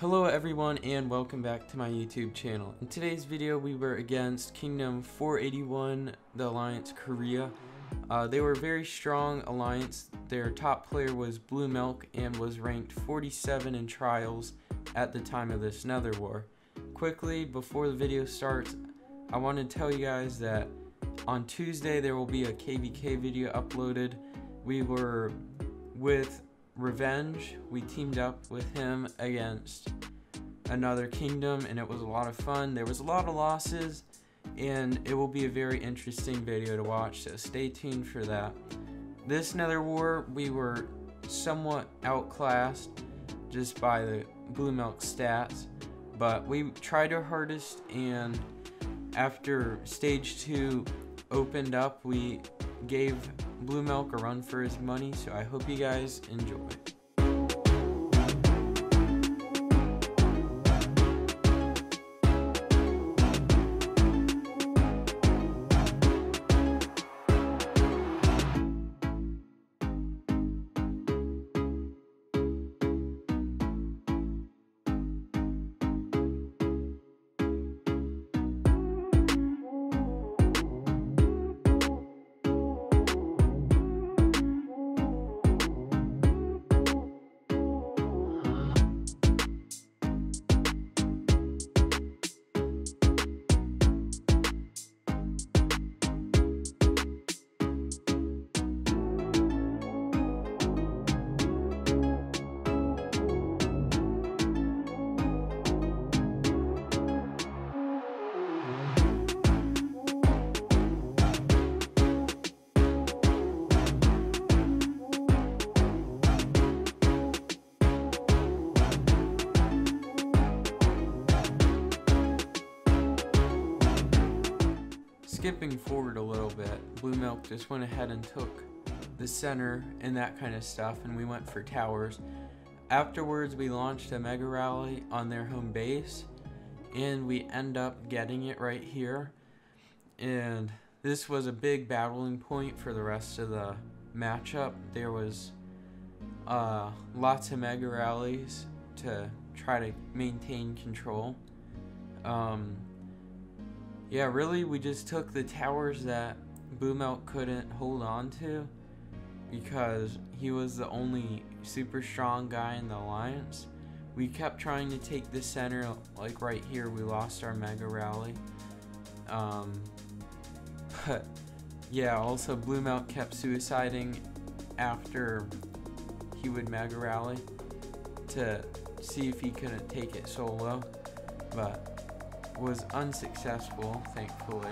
Hello everyone and welcome back to my YouTube channel. In today's video we were against Kingdom 481, the Alliance Korea. They were a very strong alliance. Their top player was Bluemilk and was ranked 47 in trials at the time of this nether war. Quickly, before the video starts, I want to tell you guys that on Tuesday there will be a kvk video uploaded. We were with Revenge. We teamed up with him against another kingdom and it was a lot of fun. There was a lot of losses and it will be a very interesting video to watch, so stay tuned for that. This nether war we were somewhat outclassed just by the Bluemilk stats, but we tried our hardest, and after stage 2 opened up we gave Bluemilk a run for his money, so I hope you guys enjoy. Skipping forward a little bit, Bluemilk just went ahead and took the center and that kind of stuff, and we went for towers. Afterwards we launched a mega rally on their home base and we end up getting it right here, and this was a big battling point for the rest of the matchup. There was lots of mega rallies to try to maintain control. Yeah, really, we just took the towers that Bluemilk couldn't hold on to because he was the only super strong guy in the alliance. We kept trying to take the center, like right here, we lost our mega rally. But yeah, also Bluemilk kept suiciding after he would mega rally to see if he couldn't take it solo, but was unsuccessful, thankfully.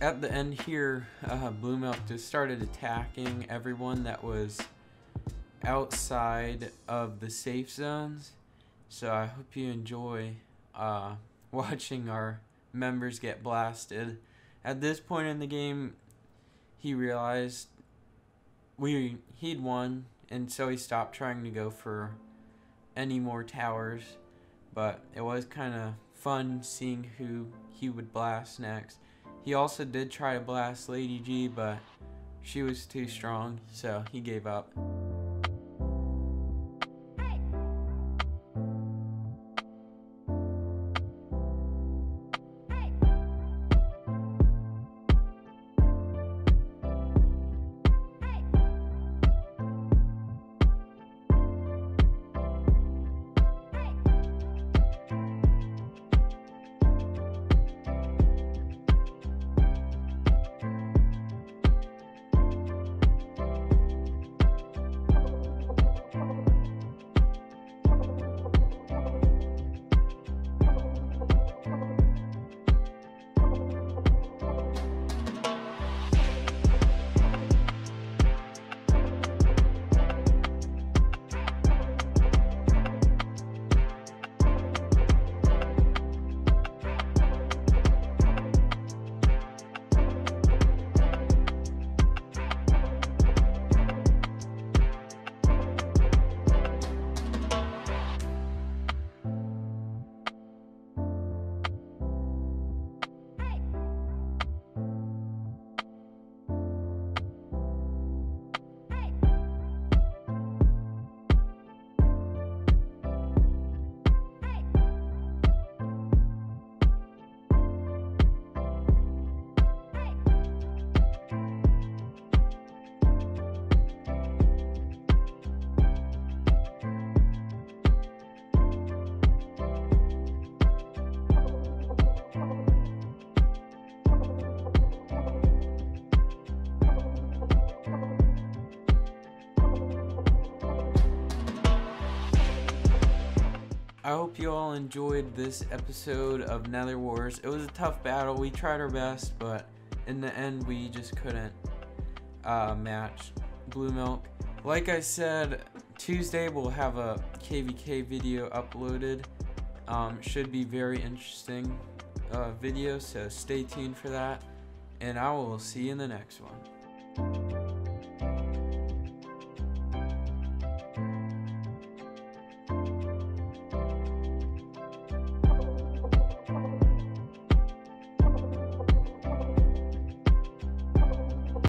at the end here, Bluemilk just started attacking everyone that was outside of the safe zones. So I hope you enjoy watching our members get blasted. At this point in the game, he realized he'd won, and so he stopped trying to go for any more towers. But it was kind of fun seeing who he would blast next. He also did try to blast Lady G, but she was too strong, so he gave up. I hope you all enjoyed this episode of Nether Wars. It was a tough battle. We tried our best, but in the end, we just couldn't match Bluemilk. Like I said, Tuesday we'll have a kvk video uploaded. Should be very interesting video, so stay tuned for that, and I will see you in the next one.